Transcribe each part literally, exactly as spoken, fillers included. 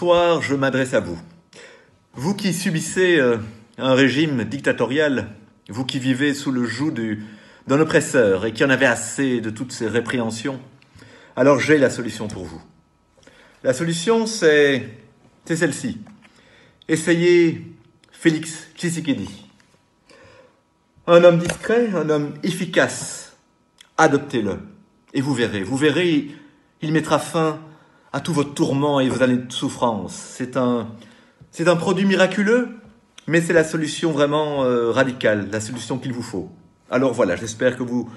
soir, je m'adresse à vous. Vous qui subissez euh, un régime dictatorial, vous qui vivez sous le joug d'un oppresseur et qui en avez assez de toutes ces répréhensions, alors j'ai la solution pour vous. La solution, c'est celle-ci. Essayez Félix Tshisekedi. Un homme discret, un homme efficace. Adoptez-le et vous verrez. Vous verrez, il mettra fin à tous vos tourments et vos années de souffrance. C'est un, c'est un produit miraculeux, mais c'est la solution vraiment euh, radicale, la solution qu'il vous faut. Alors voilà, j'espère que vous,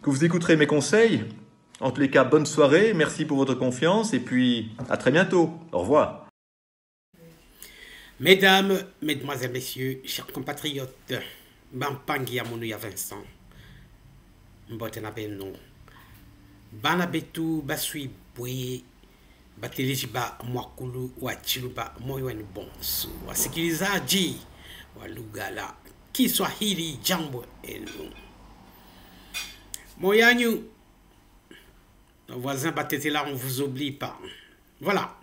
que vous écouterez mes conseils. En tous les cas, bonne soirée, merci pour votre confiance et puis à très bientôt. Au revoir. Mesdames, Mesdemoiselles, Messieurs, chers compatriotes, Bampangi Amounou Vincent, Mbotenabeno, Banabetou Basui Bouye, Batelejiba Mwakulu Wachiluba Moywen Bonsu, Wasikilizaji, Walugala, Kiswahili Jambo Elu. Moyanyu, nos voisins Batete là, on ne vous oublie pas. Voilà.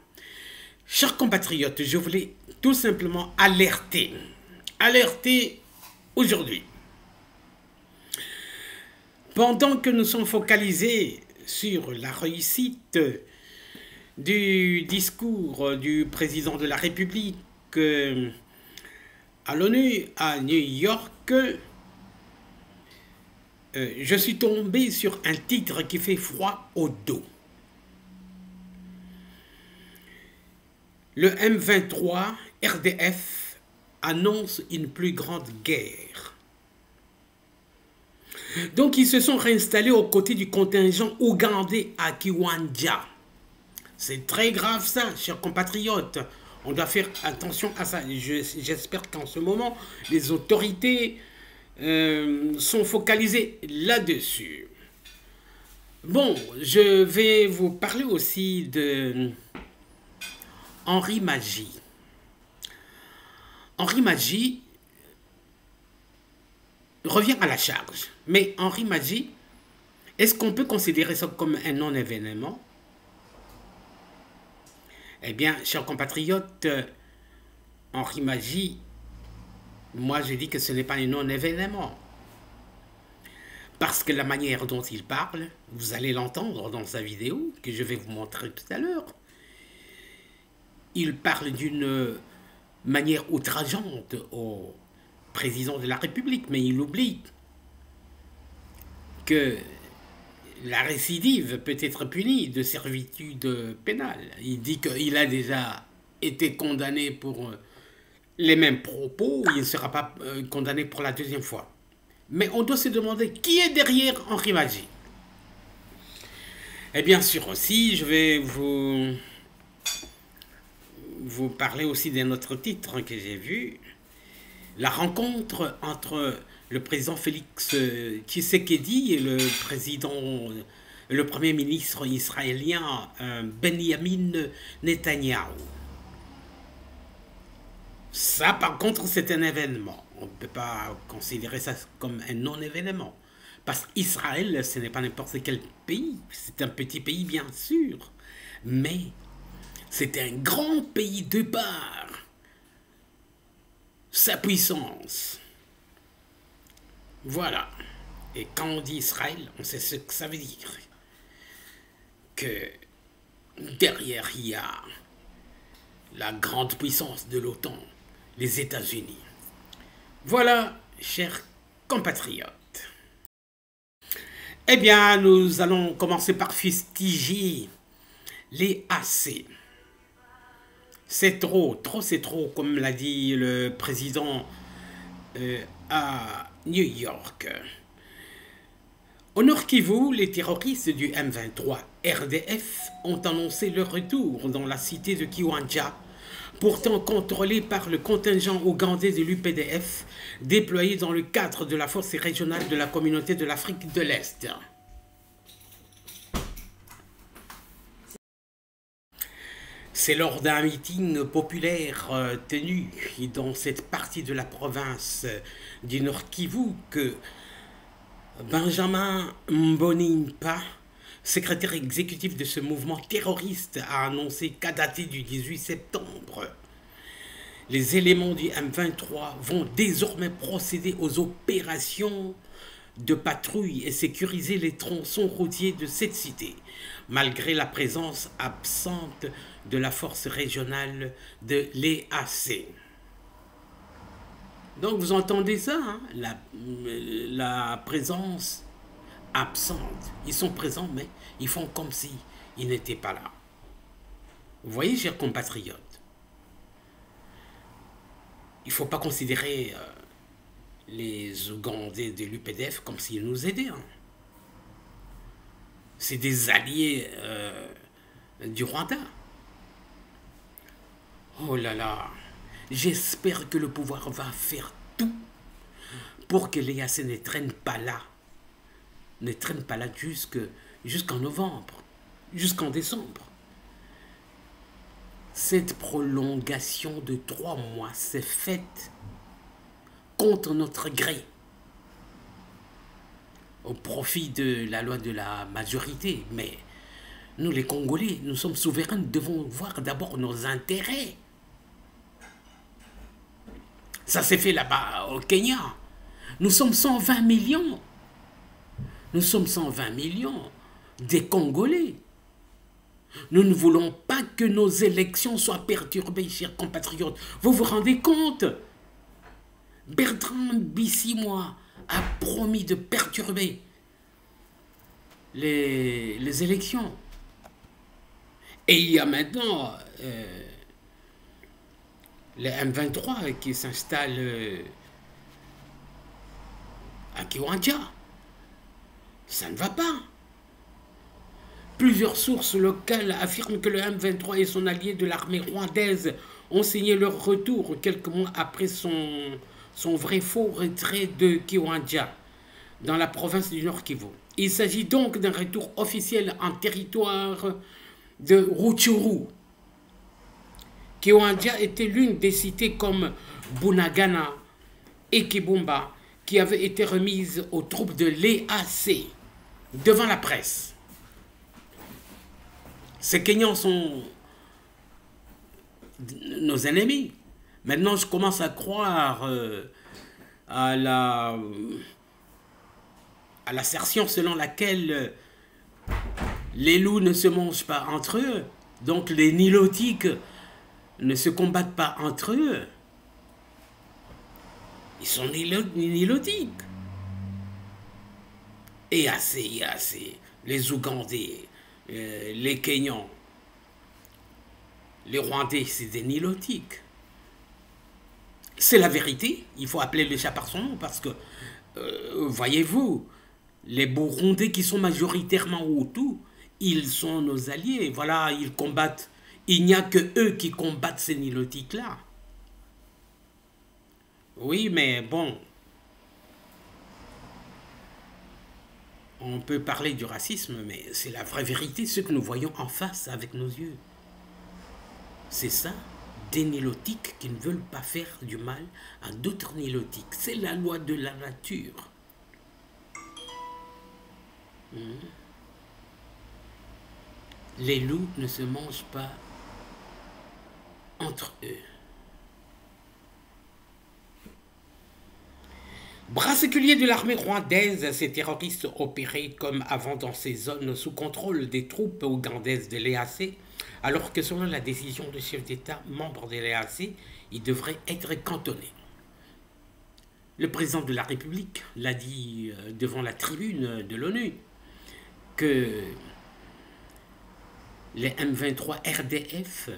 Chers compatriotes, je voulais tout simplement alerter. Alerter aujourd'hui. Pendant que nous sommes focalisés sur la réussite du discours du président de la République à l'ONU, à New York, je suis tombé sur un titre qui fait froid au dos. Le M vingt-trois, R D F, annonce une plus grande guerre. Donc, ils se sont réinstallés aux côtés du contingent ougandais à Kiwanja. C'est très grave ça, chers compatriotes. On doit faire attention à ça. J'espère qu'en ce moment, les autorités euh, sont focalisées là-dessus. Bon, je vais vous parler aussi de Henri Maggi. Henri Maggi revient à la charge. Mais Henri Maggi, est-ce qu'on peut considérer ça comme un non-événement? Eh bien, chers compatriotes, Henri Maggi, moi je dis que ce n'est pas un non-événement. Parce que la manière dont il parle, vous allez l'entendre dans sa vidéo que je vais vous montrer tout à l'heure. Il parle d'une manière outrageante au président de la République, mais il oublie que la récidive peut être punie de servitude pénale. Il dit qu'il a déjà été condamné pour les mêmes propos, il ne sera pas condamné pour la deuxième fois. Mais on doit se demander qui est derrière Henri Maggi. Et bien sûr aussi, je vais vous... vous parlez aussi d'un autre titre que j'ai vu, la rencontre entre le président Félix Tshisekedi et le président, le premier ministre israélien Benjamin Netanyahu. Ça, par contre, c'est un événement. On ne peut pas considérer ça comme un non-événement. Parce qu'Israël, ce n'est pas n'importe quel pays. C'est un petit pays, bien sûr. Mais c'est un grand pays de par sa puissance. Voilà. Et quand on dit Israël, on sait ce que ça veut dire. Que derrière, il y a la grande puissance de l'OTAN, les États-Unis. Voilà, chers compatriotes. Eh bien, nous allons commencer par fustiger les A C. C'est trop, trop c'est trop, comme l'a dit le président euh, à New York. Au Nord-Kivu, les terroristes du M vingt-trois R D F ont annoncé leur retour dans la cité de Kiwanja, pourtant contrôlée par le contingent ougandais de l'U P D F, déployé dans le cadre de la force régionale de la communauté de l'Afrique de l'Est. C'est lors d'un meeting populaire tenu dans cette partie de la province du Nord-Kivu que Benjamin Mbonimpa, secrétaire exécutif de ce mouvement terroriste, a annoncé qu'à dater du dix-huit septembre, les éléments du M vingt-trois vont désormais procéder aux opérations de patrouille et sécuriser les tronçons routiers de cette cité, malgré la présence absente de la force régionale de l'E A C. Donc vous entendez ça, hein? la, la présence absente. Ils sont présents, mais ils font comme si ils n'étaient pas là. Vous voyez, chers compatriotes, il ne faut pas considérer euh, les Ougandais de l'U P D F comme s'ils nous aidaient. Hein. C'est des alliés euh, du Rwanda. Oh là là, j'espère que le pouvoir va faire tout pour que l'E A C ne traîne pas là. Ne traîne pas là jusque, jusqu'en novembre, jusqu'en décembre. Cette prolongation de trois mois s'est faite contre notre gré, au profit de la loi de la majorité. Mais nous les Congolais, nous sommes souverains, nous devons voir d'abord nos intérêts. Ça s'est fait là-bas au Kenya. Nous sommes cent vingt millions. Nous sommes cent vingt millions des Congolais. Nous ne voulons pas que nos élections soient perturbées, chers compatriotes. Vous vous rendez compte? Bertrand Bisimwa a promis de perturber les, les élections. Et il y a maintenant euh, les M vingt-trois qui s'installent euh, à Kiwanja. Ça ne va pas. Plusieurs sources locales affirment que le M vingt-trois et son allié de l'armée rwandaise ont signé leur retour quelques mois après son, son vrai faux retrait de Kiwanja, dans la province du Nord-Kivu. Il s'agit donc d'un retour officiel en territoire de Rutshuru. Kiwanja était l'une des cités comme Bunagana et Kibumba qui avaient été remises aux troupes de l'E A C. Devant la presse, ces Kenyans sont nos ennemis. Maintenant, je commence à croire euh, à la à l'assertion selon laquelle les loups ne se mangent pas entre eux, donc les nilotiques ne se combattent pas entre eux. Ils sont nilotiques. Et assez, et assez, les Ougandais, euh, les Kenyans, les Rwandais, c'est des nilotiques. C'est la vérité, il faut appeler le chat par son nom parce que, euh, voyez-vous, les Burundais qui sont majoritairement Hutus, ils sont nos alliés, voilà, ils combattent, il n'y a que eux qui combattent ces nilotiques-là. Oui, mais bon... On peut parler du racisme, mais c'est la vraie vérité, ce que nous voyons en face avec nos yeux. C'est ça, des nilotiques qui ne veulent pas faire du mal à d'autres nilotiques. C'est la loi de la nature. Mmh. Les loups ne se mangent pas entre eux. Bras séculier de l'armée rwandaise, ces terroristes opéraient comme avant dans ces zones sous contrôle des troupes ougandaises de l'E A C, alors que selon la décision du chef d'État, membre de l'E A C, ils devraient être cantonnés. Le président de la République l'a dit devant la tribune de l'ONU que les M vingt-trois R D F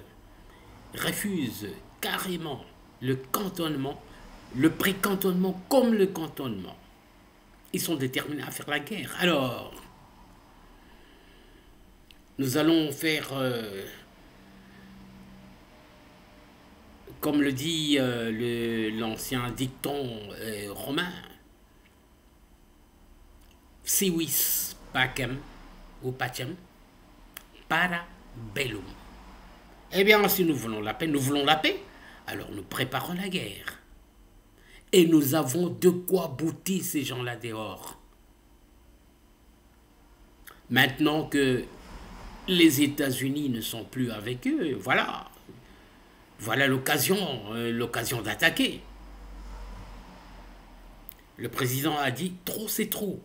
refusent carrément le cantonnement, le pré-cantonnement comme le cantonnement. Ils sont déterminés à faire la guerre. Alors, nous allons faire, euh, comme le dit euh, l'ancien dicton euh, romain, si vis pacem ou pacem para bellum. Eh bien, si nous voulons la paix, nous voulons la paix, alors nous préparons la guerre. Et nous avons de quoi boutir ces gens-là dehors. Maintenant que les États-Unis ne sont plus avec eux, voilà. Voilà l'occasion, euh, l'occasion d'attaquer. Le président a dit « trop, c'est trop ».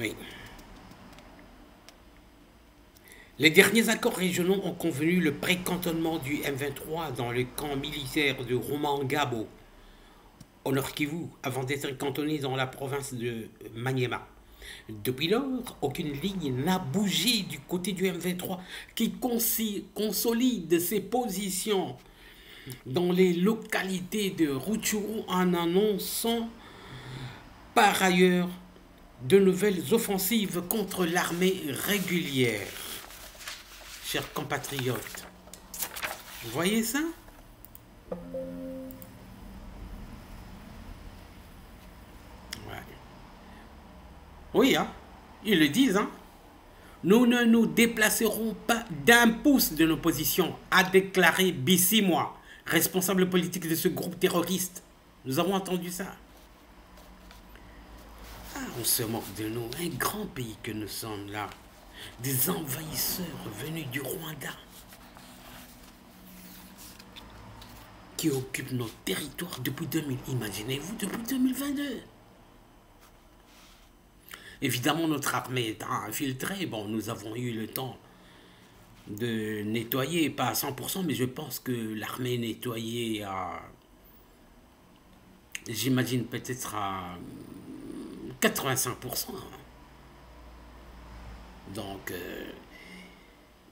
Oui. Les derniers accords régionaux ont convenu le pré-cantonnement du M vingt-trois dans le camp militaire de Rumangabo, au Nord-Kivu, avant d'être cantonné dans la province de Maniema. Depuis lors, aucune ligne n'a bougé du côté du M vingt-trois qui consolide ses positions dans les localités de Rutshuru en annonçant par ailleurs de nouvelles offensives contre l'armée régulière. Chers compatriotes, vous voyez ça? Oui, hein? Ils le disent. Hein? Nous ne nous déplacerons pas d'un pouce de nos positions, a déclaré Bisimwa, responsable politique de ce groupe terroriste. Nous avons entendu ça. Ah, on se moque de nous, un grand pays que nous sommes là. Des envahisseurs venus du Rwanda qui occupent nos territoires depuis deux mille. Imaginez-vous, depuis deux mille vingt-deux. Évidemment, notre armée est infiltrée. Bon, nous avons eu le temps de nettoyer, pas à cent pour cent, mais je pense que l'armée nettoyée à, j'imagine peut-être à quatre-vingt-cinq pour cent. Donc, euh,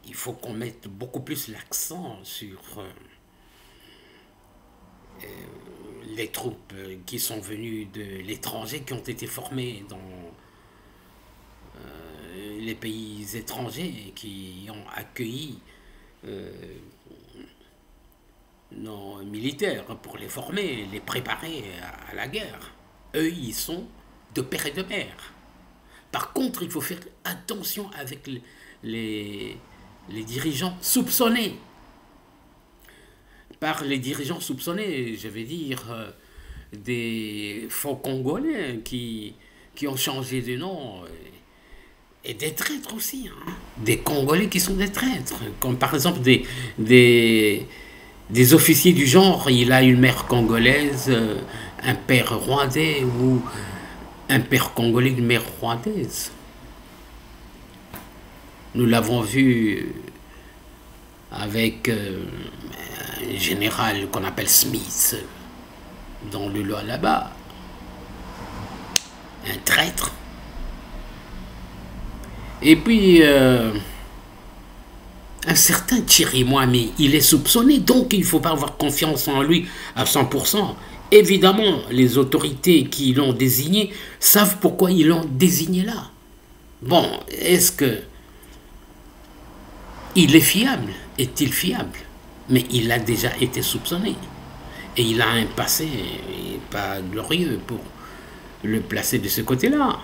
il faut qu'on mette beaucoup plus l'accent sur euh, euh, les troupes qui sont venues de l'étranger, qui ont été formées dans les pays étrangers qui ont accueilli euh, nos militaires pour les former, les préparer à, à la guerre. Eux, ils sont de père et de mère. Par contre, il faut faire attention avec les, les, les dirigeants soupçonnés. Par les dirigeants soupçonnés, je vais dire euh, des faux Congolais qui, qui ont changé de nom. Euh, Et des traîtres aussi, hein. Des Congolais qui sont des traîtres, comme par exemple des, des, des officiers du genre, il a une mère congolaise, un père rwandais, ou un père congolais, une mère rwandaise. Nous l'avons vu avec euh, un général qu'on appelle Smith, dans le Loa là-bas, un traître. Et puis, euh, un certain Thierry Mohamed, il est soupçonné, donc il ne faut pas avoir confiance en lui à cent pour cent. Évidemment, les autorités qui l'ont désigné savent pourquoi ils l'ont désigné là. Bon, est-ce que il est fiable? Est-il fiable? Mais il a déjà été soupçonné. Et il a un passé pas glorieux pour le placer de ce côté-là.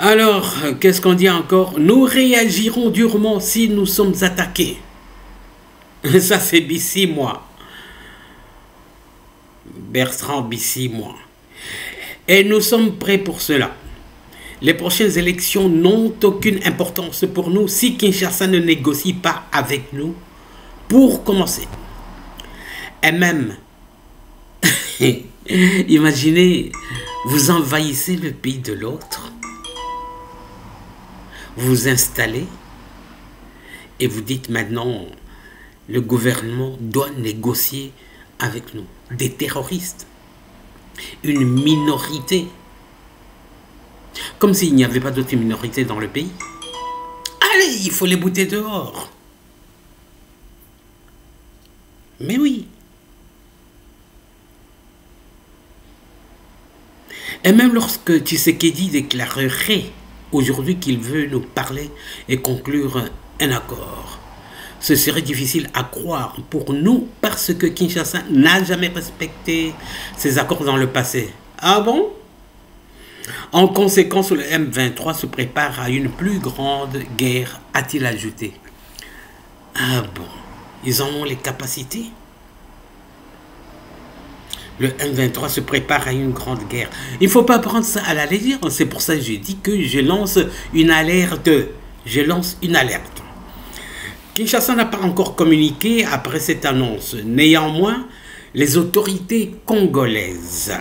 Alors, qu'est-ce qu'on dit encore? Nous réagirons durement si nous sommes attaqués. Ça, c'est Bisimwa. Bertrand Bisimwa. Et nous sommes prêts pour cela. Les prochaines élections n'ont aucune importance pour nous si Kinshasa ne négocie pas avec nous. Pour commencer. Et même, imaginez, vous envahissez le pays de l'autre. Vous installez et vous dites maintenant le gouvernement doit négocier avec nous. Des terroristes, une minorité, comme s'il n'y avait pas d'autres minorités dans le pays. Allez, il faut les bouter dehors. Mais oui. Et même lorsque Tshisekedi déclarerait aujourd'hui qu'il veut nous parler et conclure un accord, ce serait difficile à croire pour nous parce que Kinshasa n'a jamais respecté ses accords dans le passé. Ah bon? En conséquence, le M vingt-trois se prépare à une plus grande guerre, a-t-il ajouté. Ah bon? Ils en ont les capacités? le M vingt-trois se prépare à une grande guerre. Il ne faut pas prendre ça à la légère. C'est pour ça que je dis que je lance une alerte. Je lance une alerte. Kinshasa n'a pas encore communiqué après cette annonce. Néanmoins, les autorités congolaises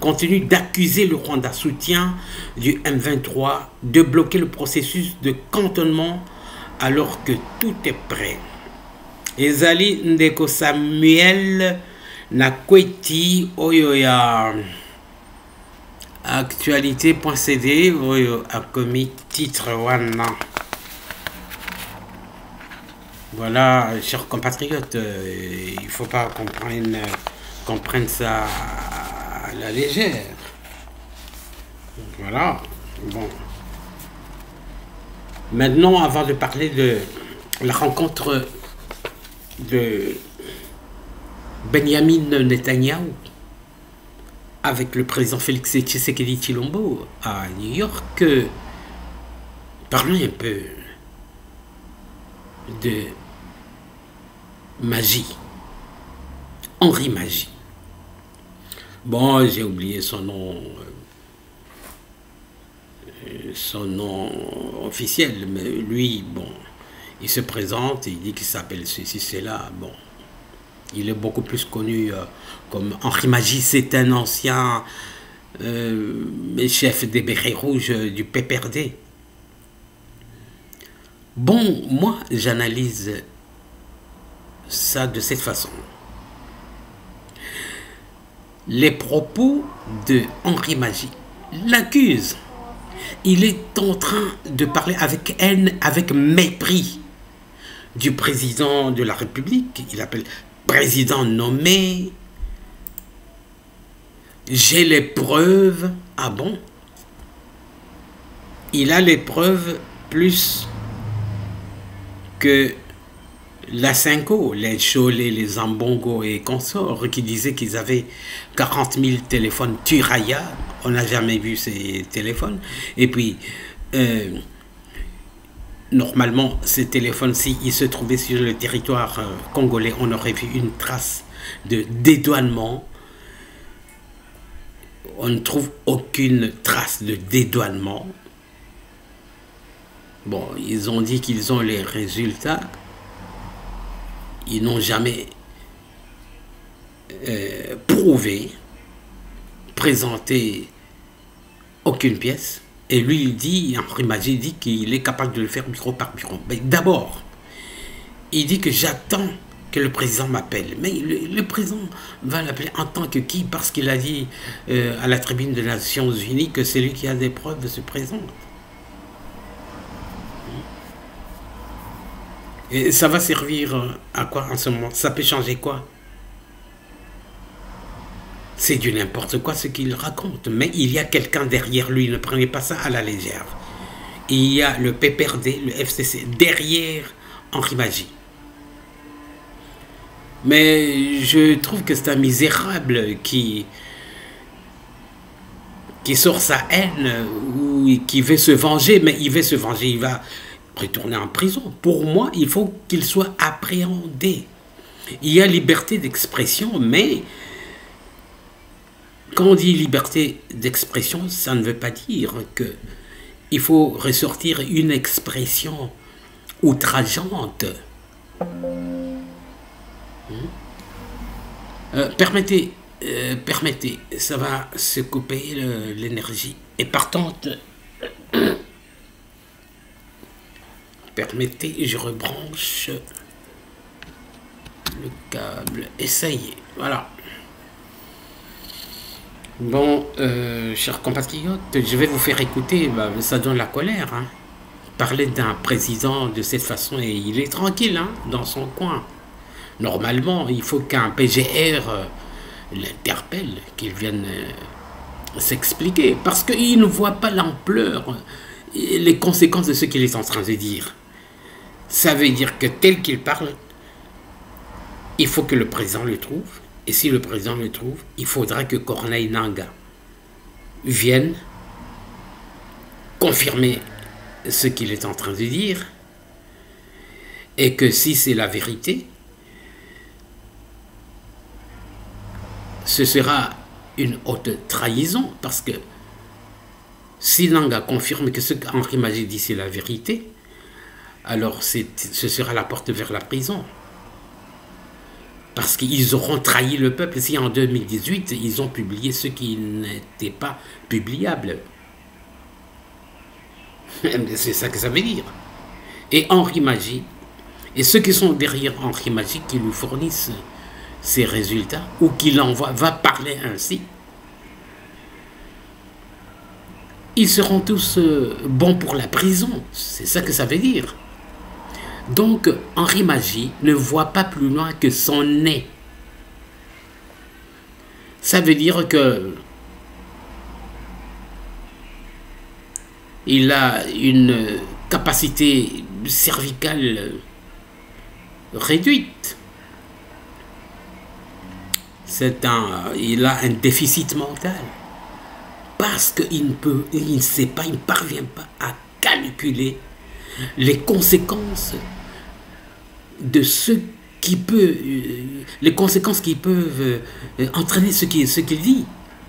continuent d'accuser le Rwanda soutien du M vingt-trois de bloquer le processus de cantonnement alors que tout est prêt. Ezali Ndeko Samuel Nakweti Oyoya actualité point c d Oyo a commis titre Wana. Voilà, chers compatriotes, euh, il ne faut pas qu'on prenne, qu'on prenne ça à la légère. Voilà, bon. Maintenant, avant de parler de la rencontre de Benjamin Netanyahu avec le président Félix Tshisekedi Chilombo à New York, parlons un peu de Maggi, Henri Maggi. Bon, j'ai oublié son nom, euh, son nom officiel, mais lui, bon, il se présente, il dit qu'il s'appelle ceci, cela. Bon, il est beaucoup plus connu euh, comme Henri Maggi. C'est un ancien euh, chef des Bérets Rouges euh, du P P R D. Bon, moi, j'analyse ça de cette façon. Les propos de Henri Maggi l'accusent. Il est en train de parler avec haine, avec mépris du président de la République. Il appelle président nommé. J'ai les preuves. Ah bon? Il a les preuves plus que la Cinco, les Cholet, les Ambongo et consorts qui disaient qu'ils avaient quarante mille téléphones Turaya, on n'a jamais vu ces téléphones. Et puis, euh, normalement, ces téléphones, s'ils se trouvaient sur le territoire euh, congolais, on aurait vu une trace de dédouanement. On ne trouve aucune trace de dédouanement. Bon, ils ont dit qu'ils ont les résultats. Ils n'ont jamais euh, prouvé, présenté aucune pièce. Et lui, il dit, Henri Maggi dit qu'il est capable de le faire bureau par bureau. Mais d'abord, il dit que j'attends que le président m'appelle. Mais le, le président va l'appeler en tant que qui? Parce qu'il a dit euh, à la tribune des Nations Unies que celui qui a des preuves se présente. Et ça va servir à quoi en ce moment? Ça peut changer quoi? C'est du n'importe quoi ce qu'il raconte. Mais il y a quelqu'un derrière lui. Ne prenez pas ça à la légère. Il y a le P P R D, le F C C, derrière Henri Maggi. Mais je trouve que c'est un misérable qui, qui sort sa haine ou qui veut se venger. Mais il veut se venger, il va retourner en prison. Pour moi, il faut qu'il soit appréhendé. Il y a liberté d'expression, mais quand on dit liberté d'expression, ça ne veut pas dire qu'il faut ressortir une expression outrageante. Hum? euh, permettez, euh, permettez, ça va se couper l'énergie. Et partant... Permettez, je rebranche le câble. Et ça y est, voilà. Bon, euh, chers compatriotes, je vais vous faire écouter, bah, ça donne la colère. Hein. Parler d'un président de cette façon, et il est tranquille hein, dans son coin. Normalement, il faut qu'un P G R euh, l'interpelle, qu'il vienne euh, s'expliquer. Parce qu'il ne voit pas l'ampleur, les conséquences de ce qu'il est en train de dire. Ça veut dire que tel qu'il parle, il faut que le président le trouve. Et si le président le trouve, il faudra que Corneille Nangaa vienne confirmer ce qu'il est en train de dire. Et que si c'est la vérité, ce sera une haute trahison, parce que si Nangaa confirme que ce qu'Henri Maggi dit c'est la vérité, alors ce sera la porte vers la prison. Parce qu'ils auront trahi le peuple si en deux mille dix-huit, ils ont publié ce qui n'était pas publiable. C'est ça que ça veut dire. Et Henri Maggi, et ceux qui sont derrière Henri Maggi, qui nous fournissent ces résultats, ou qui l'envoient, va parler ainsi, ils seront tous bons pour la prison. C'est ça que ça veut dire. Donc, Henri Maggi ne voit pas plus loin que son nez. Ça veut dire que il a une capacité cervicale réduite. C'est un, il a un déficit mental. Parce qu'il ne peut, il ne sait pas, il ne parvient pas à calculer les conséquences de ce qui peut, les conséquences qui peuvent entraîner ce qu'il ce qu'il dit.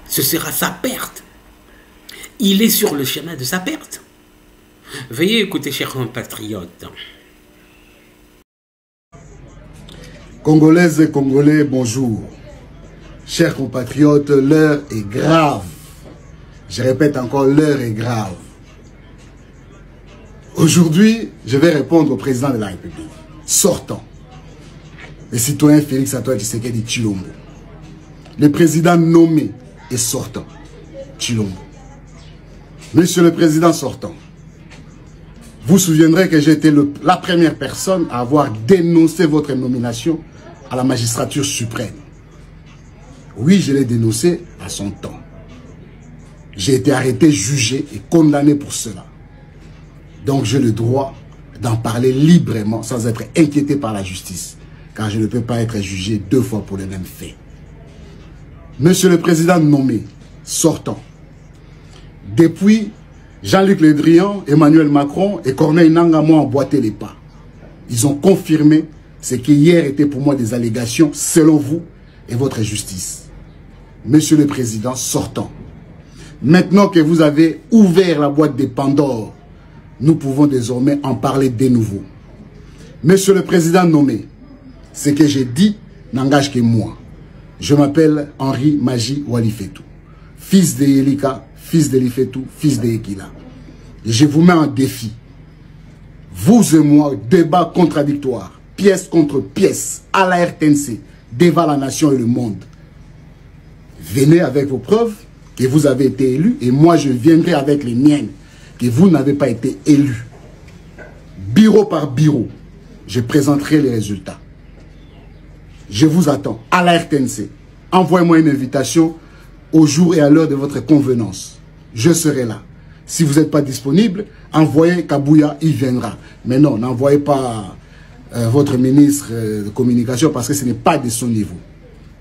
Ce sera sa perte. Il est sur le chemin de sa perte. Veuillez écouter, chers compatriotes. Congolaises et Congolais, bonjour. Chers compatriotes, l'heure est grave. Je répète encore, l'heure est grave. Aujourd'hui, je vais répondre au président de la République, sortant, le citoyen Félix Tshisekedi Tshisekedi de Chilombo. Le président nommé et sortant, Chilombo. Monsieur le président sortant, vous vous souviendrez que j'ai été le, la première personne à avoir dénoncé votre nomination à la magistrature suprême. Oui, je l'ai dénoncé à son temps. J'ai été arrêté, jugé et condamné pour cela. Donc j'ai le droit d'en parler librement sans être inquiété par la justice, car je ne peux pas être jugé deux fois pour les mêmes faits. Monsieur le président nommé, sortant, depuis Jean-Luc Le Drian, Emmanuel Macron et Corneille Nangaa m'ont emboîté les pas. Ils ont confirmé ce qui hier était pour moi des allégations selon vous et votre justice. Monsieur le président sortant, maintenant que vous avez ouvert la boîte des Pandores, nous pouvons désormais en parler de nouveau. Monsieur le président nommé, ce que j'ai dit n'engage que moi. Je m'appelle Henri Maggi Walifetou, fils de Yelika, fils de Lifetou, fils de Ekila. Je vous mets en défi. Vous et moi, débat contradictoire, pièce contre pièce, à la R T N C, devant la nation et le monde. Venez avec vos preuves que vous avez été élu et moi je viendrai avec les miennes, que vous n'avez pas été élu. Bureau par bureau, je présenterai les résultats. Je vous attends à la R T N C. Envoyez-moi une invitation au jour et à l'heure de votre convenance. Je serai là. Si vous n'êtes pas disponible, envoyez Kabouya, il viendra. Mais non, n'envoyez pas euh, votre ministre euh, de communication parce que ce n'est pas de son niveau.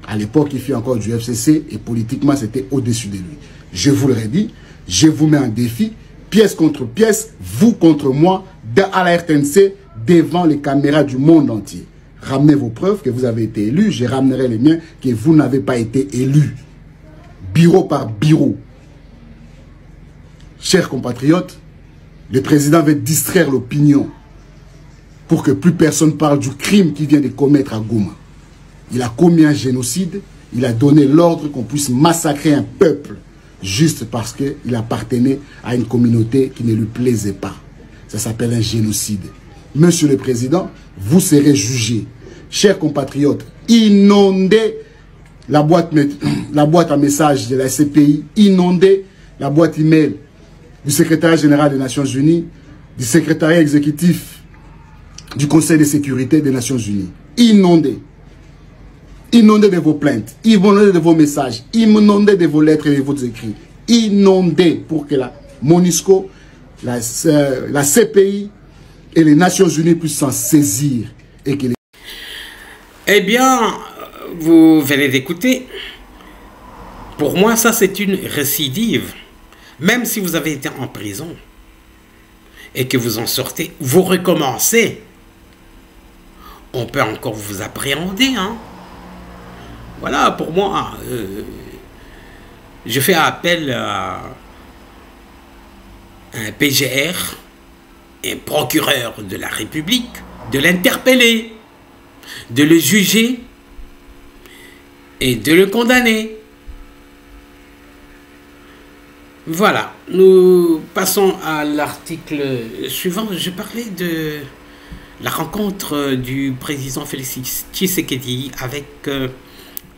À l'époque, il fit encore du F C C et politiquement, c'était au-dessus de lui. Je vous le redis, je vous mets en défi. Pièce contre pièce, vous contre moi, à la R T N C, devant les caméras du monde entier. Ramenez vos preuves que vous avez été élu, je ramenerai les miens que vous n'avez pas été élu. Bureau par bureau. Chers compatriotes, le président veut distraire l'opinion pour que plus personne parle du crime qu'il vient de commettre à Goma. Il a commis un génocide, il a donné l'ordre qu'on puisse massacrer un peuple juste parce qu'il appartenait à une communauté qui ne lui plaisait pas. Ça s'appelle un génocide. Monsieur le Président, vous serez jugé. Chers compatriotes, inondez la boîte, la boîte à messages de la C P I, inondez la boîte email du secrétariat général des Nations Unies, du secrétariat exécutif du Conseil de sécurité des Nations Unies. Inondez. Inondez de vos plaintes, inondez de vos messages, inondez de vos lettres et de vos écrits. Inondez pour que la MONUSCO, la, euh, la C P I et les Nations Unies puissent s'en saisir. Et que les... Eh bien, vous venez d'écouter. Pour moi, ça c'est une récidive. Même si vous avez été en prison et que vous en sortez, vous recommencez. On peut encore vous appréhender, hein. Voilà, pour moi, euh, je fais appel à un P G R, un procureur de la République, de l'interpeller, de le juger et de le condamner. Voilà, nous passons à l'article suivant. Je parlais de la rencontre du président Félix Tshisekedi avec euh,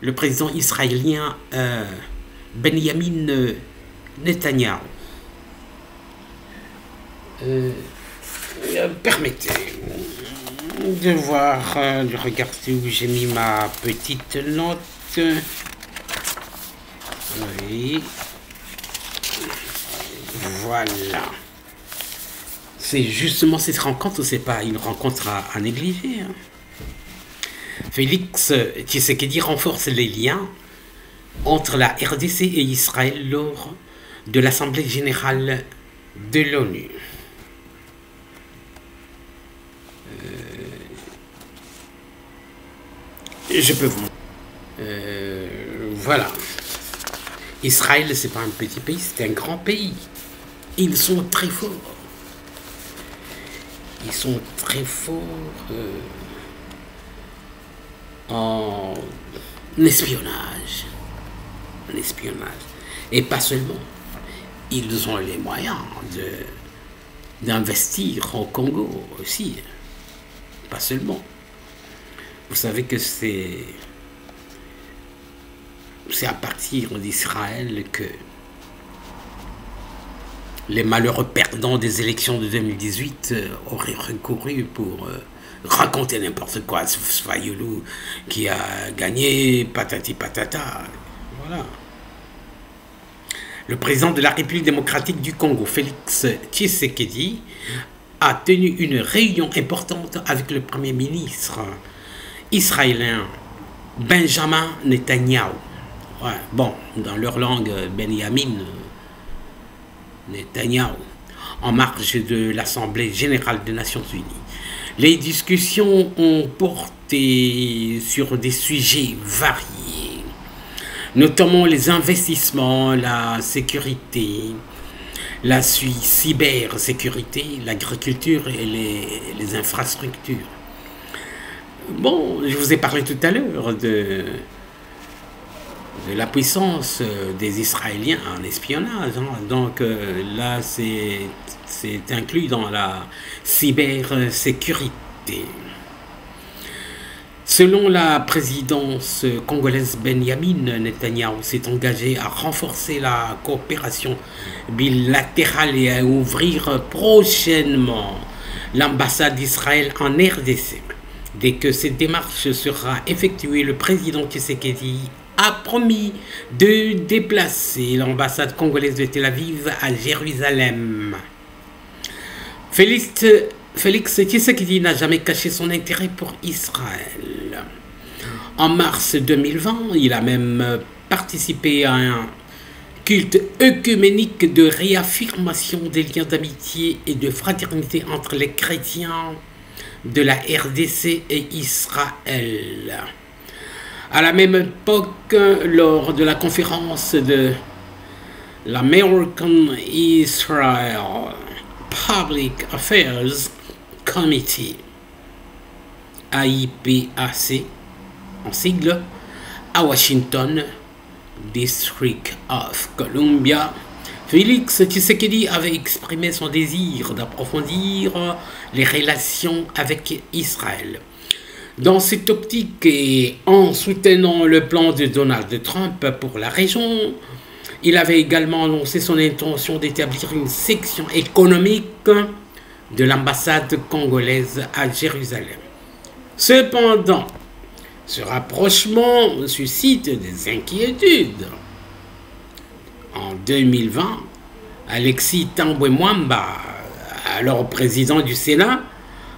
le président israélien euh, Benjamin Netanyahu. Euh, permettez de voir, euh, de regarder où j'ai mis ma petite note. Oui. Voilà. C'est justement cette rencontre, c'est pas une rencontre à, à négliger. Hein. Félix Tshisekedi renforce les liens entre la R D C et Israël lors de l'Assemblée générale de l'ONU. Euh, je peux vous... Euh, voilà. Israël, c'est pas un petit pays, c'est un grand pays. Ils sont très forts. Ils sont très forts euh, en espionnage. En espionnage. Et pas seulement. Ils ont les moyens d'investir au Congo aussi. Pas seulement. Vous savez que c'est... C'est à partir d'Israël que les malheureux perdants des élections de deux mille dix-huit auraient recouru pour euh, raconter n'importe quoi. Sfayoulou qui a gagné, patati patata. Voilà. Le président de la République démocratique du Congo, Félix Tshisekedi, a tenu une réunion importante avec le premier ministre israélien Benjamin Netanyahu. Ouais, bon, dans leur langue, Benjamin Netanyahu, en marge de l'Assemblée générale des Nations Unies. Les discussions ont porté sur des sujets variés, notamment les investissements, la sécurité, la cybersécurité, l'agriculture et les, les infrastructures. Bon, je vous ai parlé tout à l'heure de... de la puissance des Israéliens en espionnage. Hein. Donc euh, là, c'est inclus dans la cybersécurité. Selon la présidence congolaise, Benjamin Netanyahu s'est engagé à renforcer la coopération bilatérale et à ouvrir prochainement l'ambassade d'Israël en R D C. Dès que cette démarche sera effectuée, le président Tshisekedi a promis de déplacer l'ambassade congolaise de Tel Aviv à Jérusalem. Félix, Félix Tshisekedi n'a jamais caché son intérêt pour Israël. En mars deux mille vingt, il a même participé à un culte œcuménique de réaffirmation des liens d'amitié et de fraternité entre les chrétiens de la R D C et Israël. À la même époque, lors de la conférence de l'American Israel Public Affairs Committee, A I P A C, en sigle, à Washington, District of Columbia, Félix Tshisekedi avait exprimé son désir d'approfondir les relations avec Israël. Dans cette optique et en soutenant le plan de Donald Trump pour la région, il avait également annoncé son intention d'établir une section économique de l'ambassade congolaise à Jérusalem. Cependant, ce rapprochement suscite des inquiétudes. En deux mille vingt, Alexis Tambwe Mwamba, alors président du Sénat,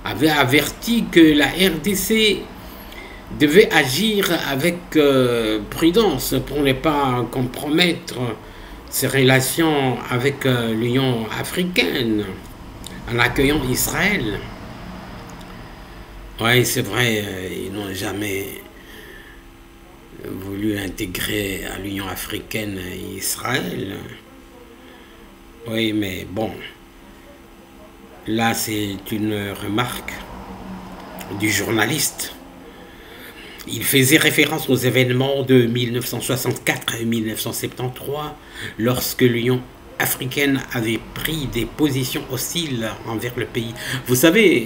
avait averti que la R D C devait agir avec euh, prudence pour ne pas compromettre ses relations avec euh, l'Union africaine en accueillant Israël. Oui, c'est vrai, euh, ils n'ont jamais voulu intégrer à l'Union africaine et Israël. Oui, mais bon, là c'est une remarque du journaliste. Il faisait référence aux événements de mille neuf cent soixante-quatre et mille neuf cent soixante-treize, lorsque l'Union africaine avait pris des positions hostiles envers le pays. Vous savez,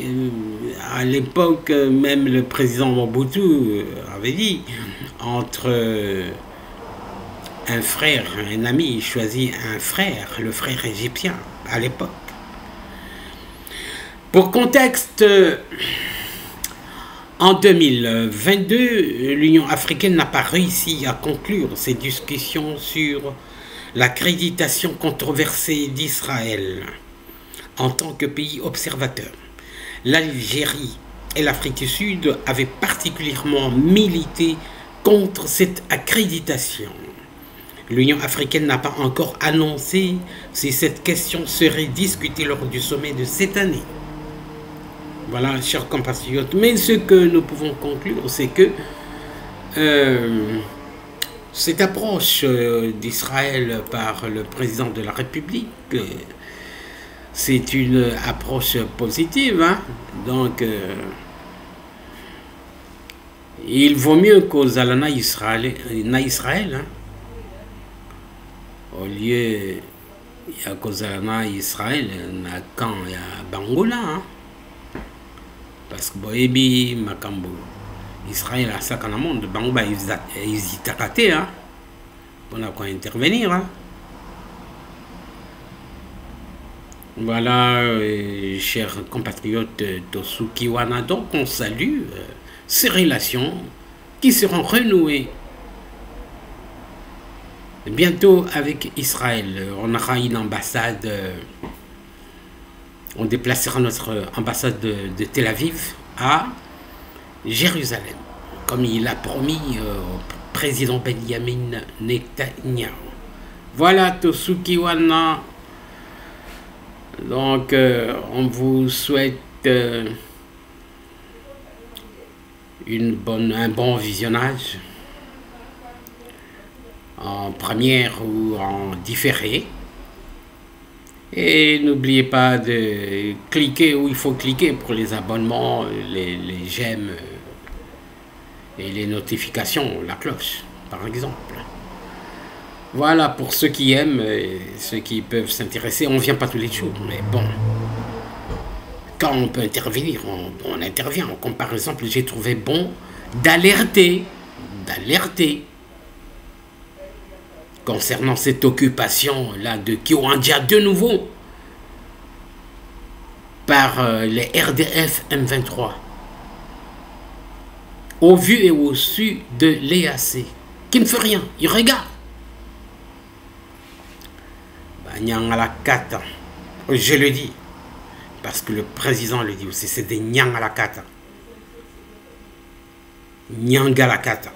à l'époque, même le président Mobutu avait dit, entre un frère, un ami, il choisit un frère, le frère égyptien, à l'époque. Pour contexte, en deux mille vingt-deux, l'Union africaine n'a pas réussi à conclure ses discussions sur l'accréditation controversée d'Israël en tant que pays observateur. L'Algérie et l'Afrique du Sud avaient particulièrement milité contre cette accréditation. L'Union africaine n'a pas encore annoncé si cette question serait discutée lors du sommet de cette année. Voilà, chers compatriotes. Mais ce que nous pouvons conclure, c'est que euh, cette approche d'Israël par le président de la République, c'est une approche positive. Hein? Donc, euh, il vaut mieux qu'aux Alana Israël, Israël hein? Au lieu, il y a qu'aux Alana Israël, il y a quand il y a Bangola. Hein? Parce que Boébi, Makambo, Israël a ça dans le monde, Bangba, ils ont raté, hein. On a quoi intervenir, hein. Voilà, euh, chers compatriotes d'Osu Kiwana, donc on salue euh, ces relations qui seront renouées bientôt avec Israël. On aura une ambassade. Euh, On déplacera notre ambassade de, de Tel Aviv à Jérusalem, comme il a promis euh, au président Benjamin Netanyahu. Voilà, Tosu Kiwana. Donc, euh, on vous souhaite euh, une bonne, un bon visionnage en première ou en différé. Et n'oubliez pas de cliquer où il faut cliquer pour les abonnements, les, les j'aime et les notifications, la cloche par exemple. Voilà, pour ceux qui aiment, et ceux qui peuvent s'intéresser, on ne vient pas tous les jours, mais bon. Quand on peut intervenir, on, on intervient. Comme par exemple, j'ai trouvé bon d'alerter, d'alerter. Concernant cette occupation-là de Kiwanja de nouveau par euh, les R D F M vingt-trois au vu et au su de l'E A C qui ne fait rien, il regarde. Nyangalakata, je le dis parce que le président le dit aussi, c'est des Nyangalakata. Nyangalakata.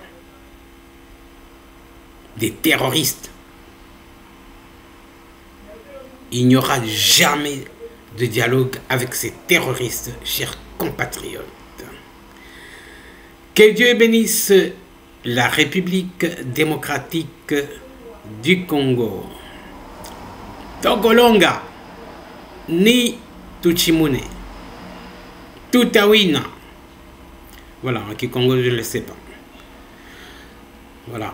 Des terroristes. Il n'y aura jamais de dialogue avec ces terroristes, chers compatriotes. Que Dieu bénisse la République démocratique du Congo. Togolonga, ni Tuchimune, Tutawina. Voilà, en qui Congo, je ne le sais pas. Voilà.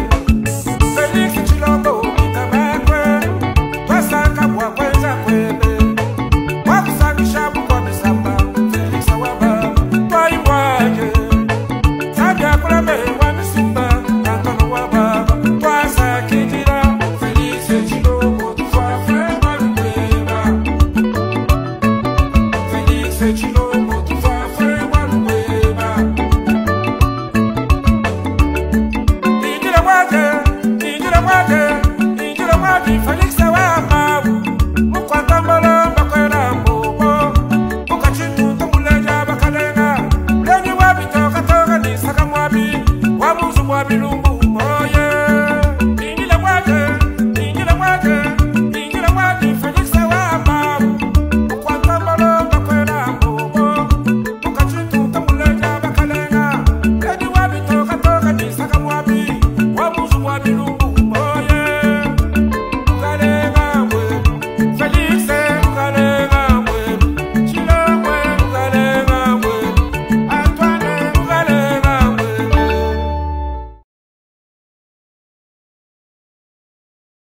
Félix Tshisekedi. Félix Tshisekedi.